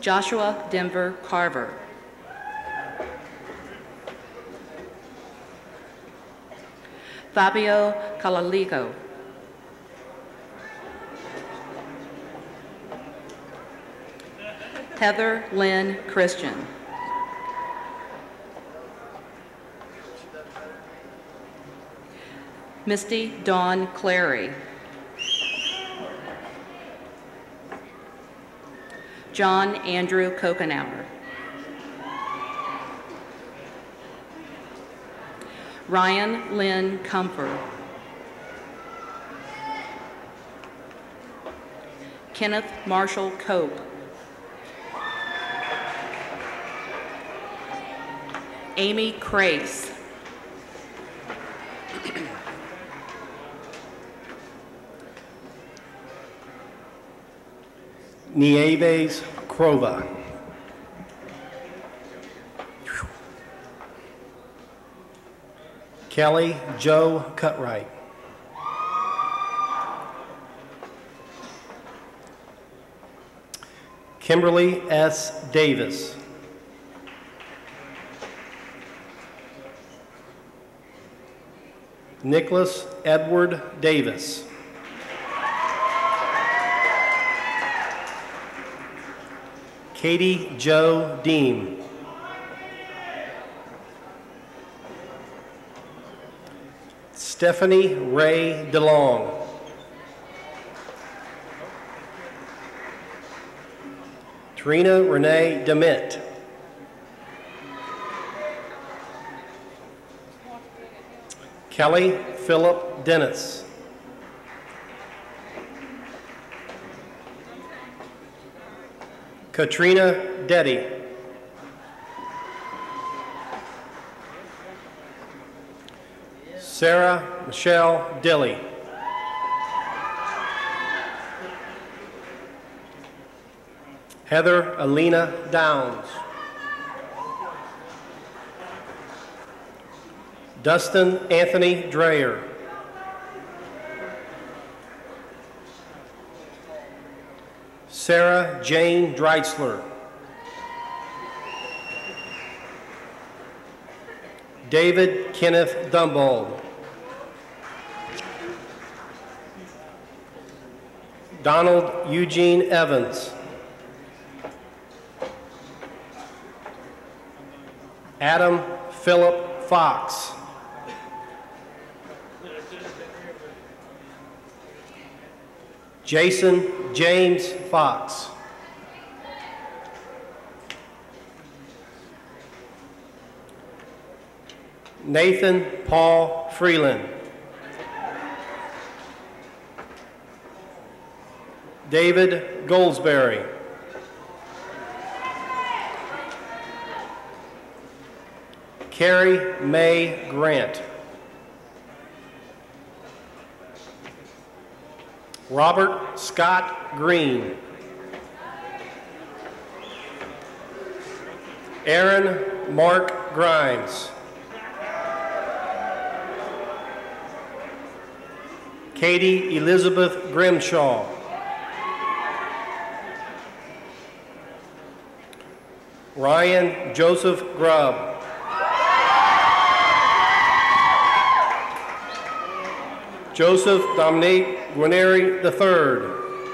Joshua Denver Carver. Fabio Calalico. Heather Lynn Christian. Misty Dawn Clary. John Andrew Kokenauer. Ryan Lynn Comfer. Kenneth Marshall Cope. Amy Crace. Nieves Crova. Kelly Joe Cutright. Kimberly S. Davis. Nicholas Edward Davis. Katie Jo Deem. Stephanie Ray DeLong. Trina Renee DeMint. Kelly Philip Dennis. Katrina Deddy. Sarah Michelle Dilly. Heather Alina Downs. Dustin Anthony Dreyer. Sarah Jane Dreitzler. David Kenneth Dumbold. Donald Eugene Evans. Adam Philip Fox. Jason James Fox. Nathan Paul Freeland. David Goldsberry. Carrie Mae Grant. Robert Scott Green. Aaron Mark Grimes. Katie Elizabeth Grimshaw. Ryan Joseph Grubb. Joseph Dominique Guarneri the third.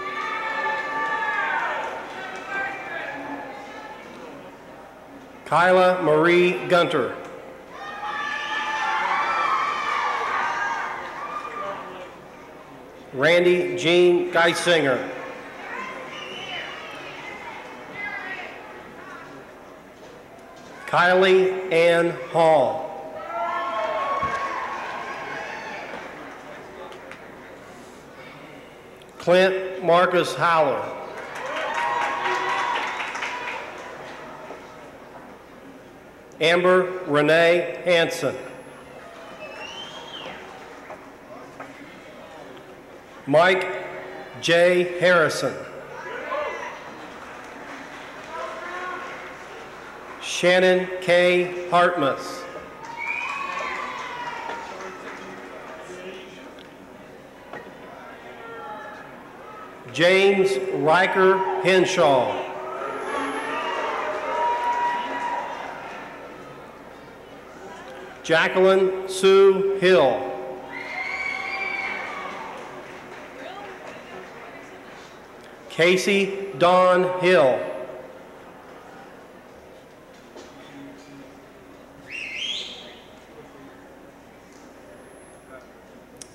Kyla Marie Gunter. Randy Jean Geisinger. Kylie Ann Hall. Clint Marcus Howler. Amber Renee Hansen. Mike J. Harrison. Shannon K. Hartmus. James Riker Henshaw. Jacqueline Sue Hill. Casey Dawn Hill.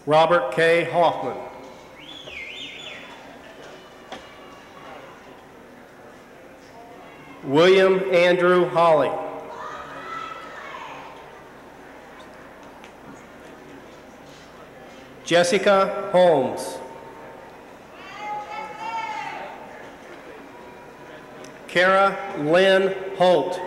Robert K. Hoffman. William Andrew Hawley. Jessica Holmes. Kara Lynn Holt.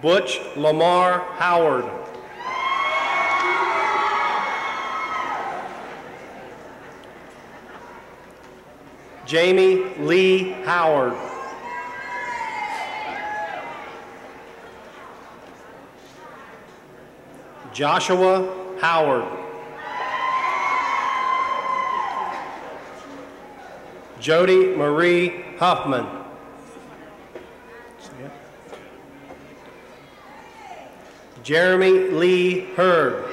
Butch Lamar Howard. Jamie Lee Howard. Joshua Howard. Jody Marie Huffman. Jeremy Lee Hurd.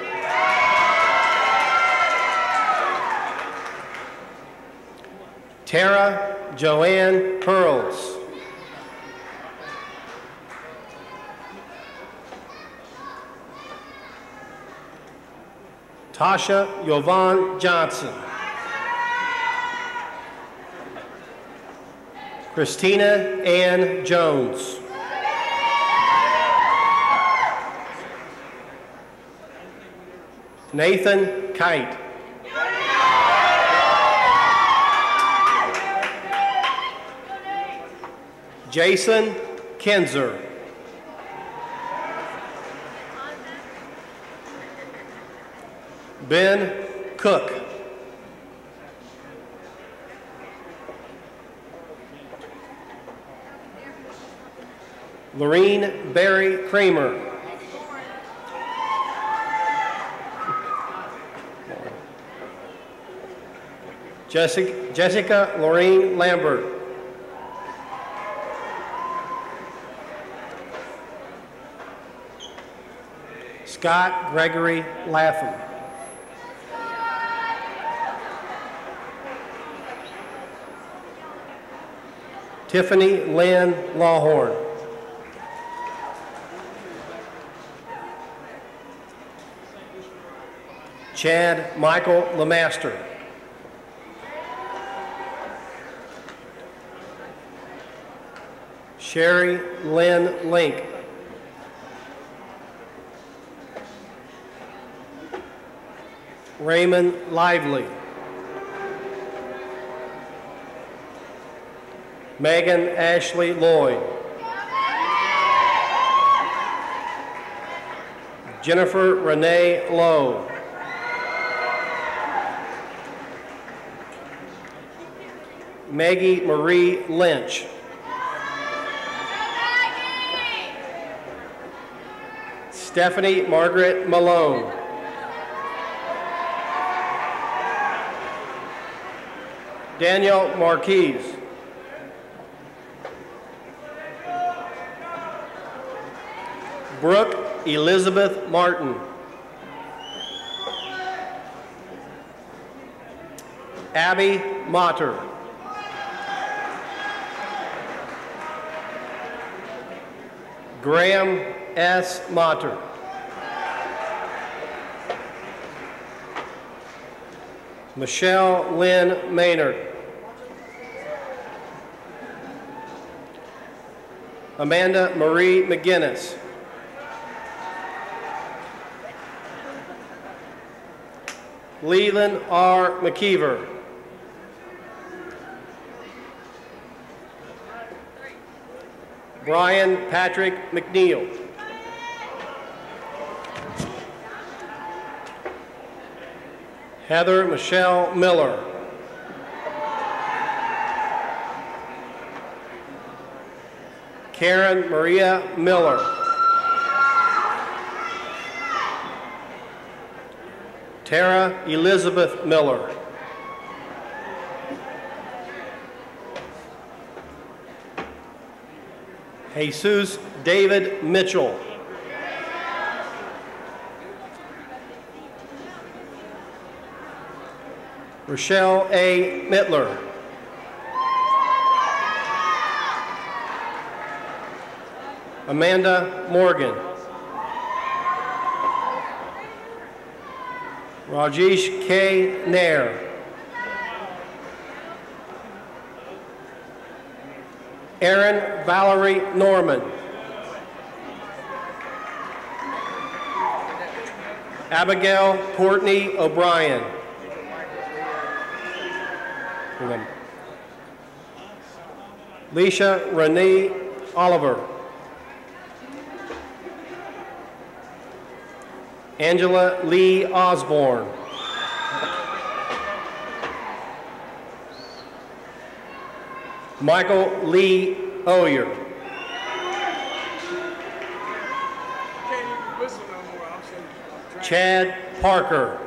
Tara Joanne Pearls. Tasha Yovan Johnson. Christina Ann Jones. Nathan Kite. Jason Kinzer. Ben Cook. Lorene Barry Kramer. Jessica, Jessica Lorene Lambert. Scott Gregory Latham. Tiffany Lynn Lawhorn. Chad Michael Lemaster. Sherry Lynn Link. Raymond Lively. Megan Ashley Lloyd. Jennifer Renee Lowe. Maggie Marie Lynch. Stephanie Margaret Malone. Daniel Marquise. Brooke Elizabeth Martin. Abby Motter. Graham S. Motter. Michelle Lynn Maynard. Amanda Marie McGinnis. Leland R. McKeever. Brian Patrick McNeil. Heather Michelle Miller. Karen Maria Miller. Tara Elizabeth Miller. Jesus David Mitchell. Rochelle A. Mittler. Amanda Morgan. Rajesh K. Nair. Erin Valerie Norman. Abigail Courtney O'Brien. Leisha Renee Oliver. Angela Lee Osborne. Michael Lee Oyer. Chad Parker.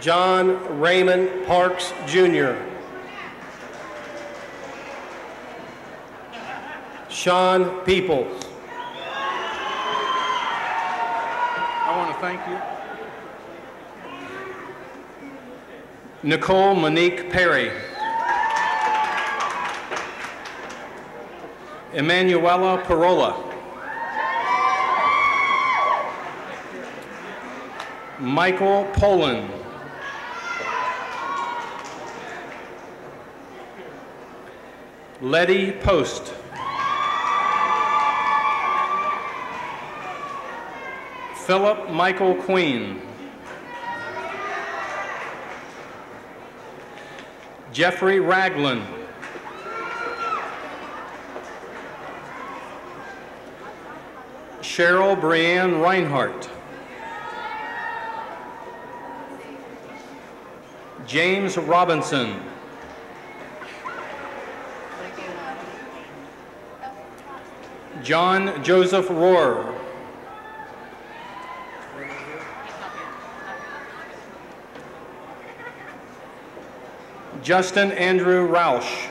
John Raymond Parks, Junior Sean Peoples. I want to thank you. Nicole Monique Perry. Emanuela Parola. Michael Poland. Letty Post. Philip Michael Queen. Jeffrey Ragland. Cheryl Brianne Reinhardt. James Robinson. John Joseph Rohrer. Justin Andrew Rausch.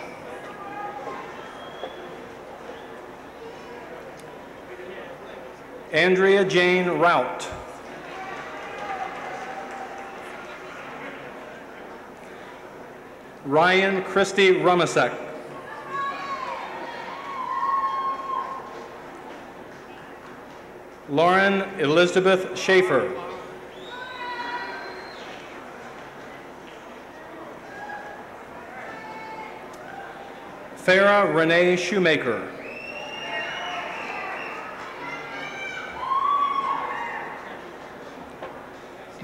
Andrea Jane Rout. Ryan Christy Rumasek. Lauren Elizabeth Schaefer. Farah Renee Shoemaker.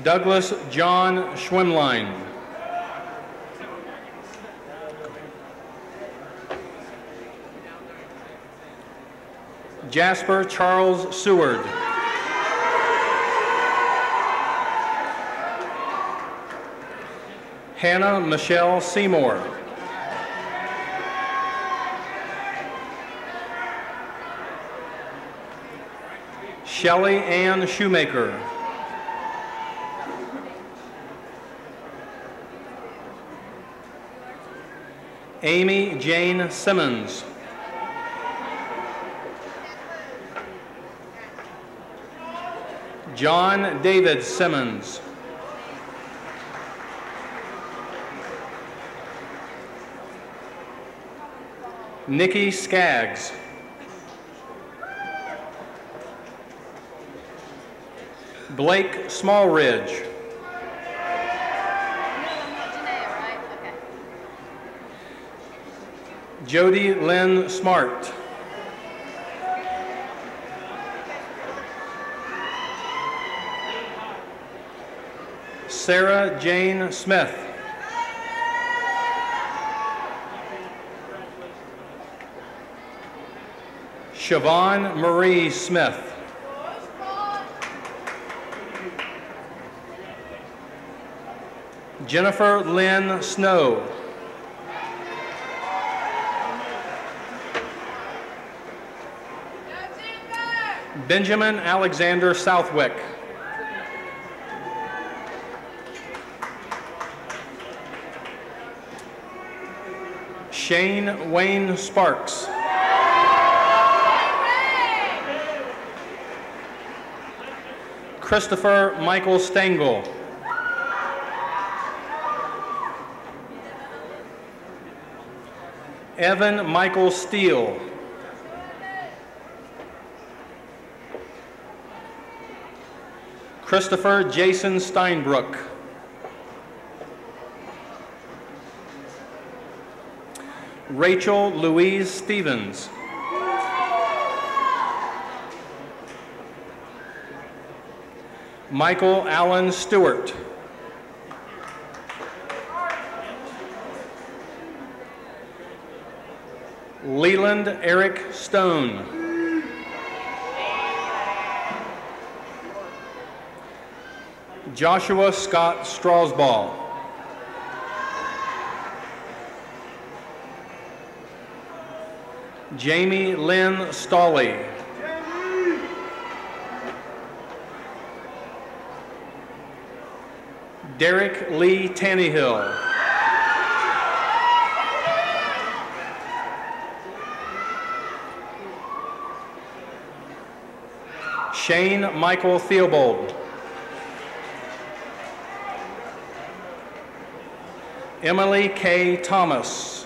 Douglas John Schwimline. Jasper Charles Seward. Hannah Michelle Seymour. Shelley Ann Shoemaker. Amy Jane Simmons. John David Simmons. Nikki Skaggs. Blake Smallridge. Jody Lynn Smart. Sarah Jane Smith. Siobhan Marie Smith. Jennifer Lynn Snow. Benjamin Alexander Southwick. Shane Wayne Sparks. Christopher Michael Stengel. Evan Michael Steele. Christopher Jason Steinbrook. Rachel Louise Stevens. Michael Allen Stewart. Leland Eric Stone. Joshua Scott Strasball. Jamie Lynn Stolle. Derek Lee Tannehill. Shane Michael Theobold. Emily K. Thomas.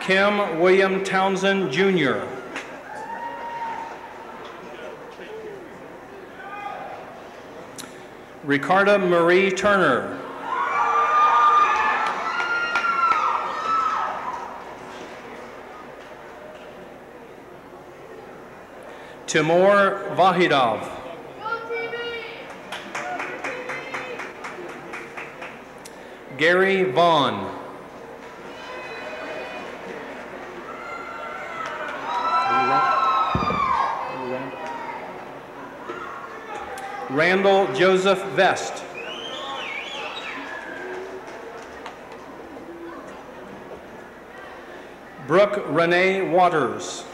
Kim William Townsend, Junior Ricarda Marie Turner. Timur Vahidov. Gary Vaughn. Randall Joseph Vest. Brooke Renee Waters.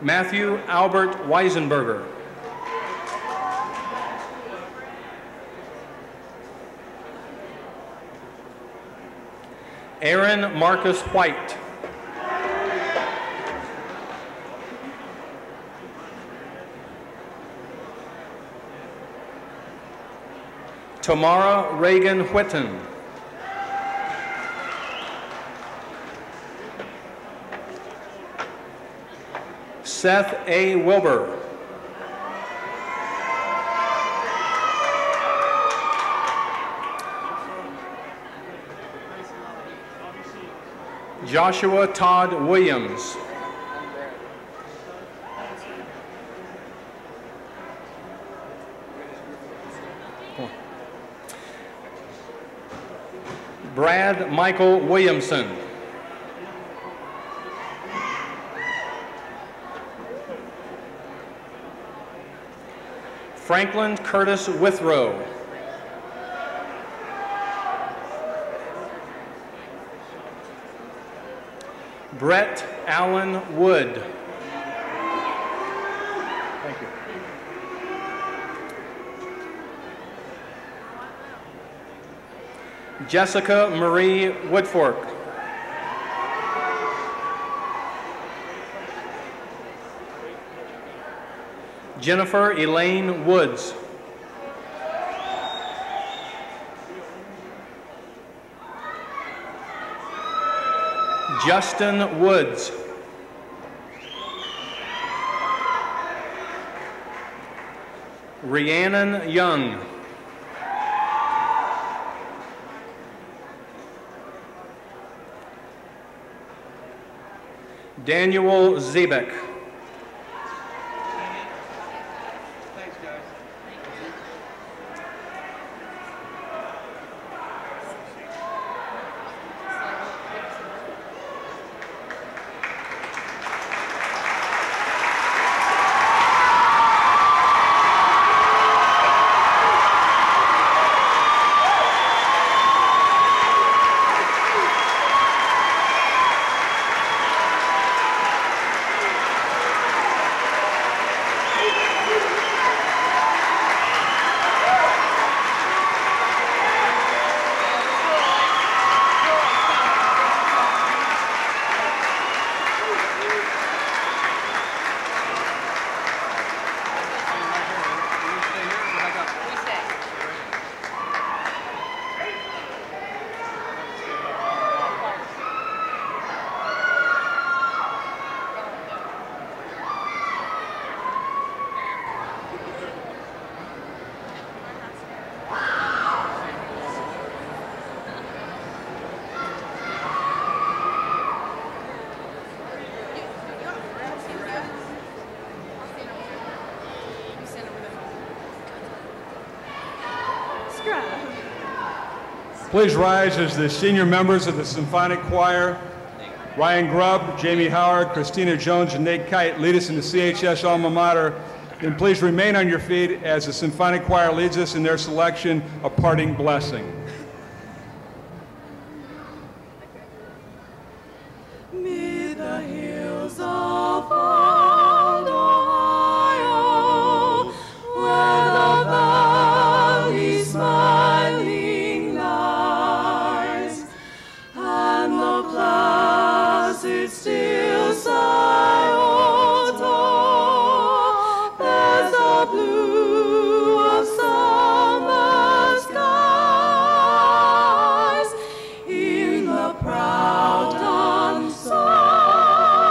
Matthew Albert Weisenberger. Aaron Marcus White. Tamara Reagan Whitten. Seth A. Wilbur. Joshua Todd Williams. Brad Michael Williamson. Franklin Curtis Withrow. Brett Allen Wood. Thank you. Jessica Marie Woodfork. Jennifer Elaine Woods. Justin Woods. Rhiannon Young. Daniel Zebek. Thanks, guys. Please rise as the senior members of the Symphonic Choir, Ryan Grubb, Jamie Howard, Christina Jones, and Nate Kite lead us in the C H S alma mater. Then please remain on your feet as the Symphonic Choir leads us in their selection, A Parting Blessing. Proud on song.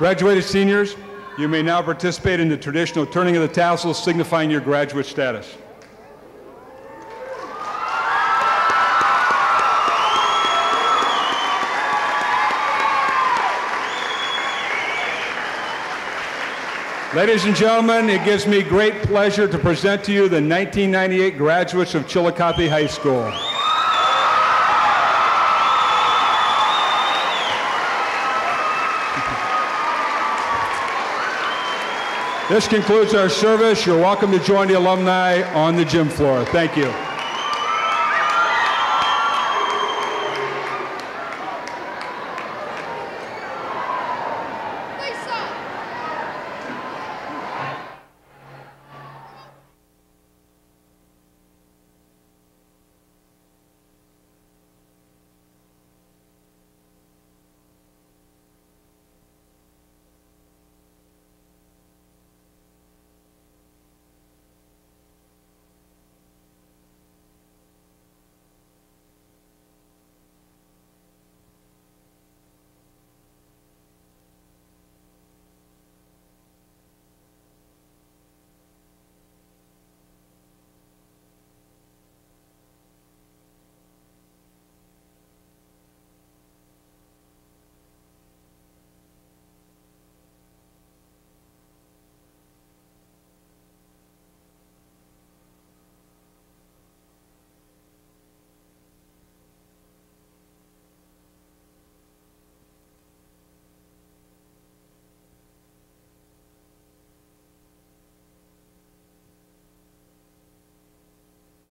Graduated seniors, you may now participate in the traditional turning of the tassels signifying your graduate status. Ladies and gentlemen, it gives me great pleasure to present to you the nineteen ninety-eight graduates of Chillicothe High School. This concludes our service. You're welcome to join the alumni on the gym floor. Thank you.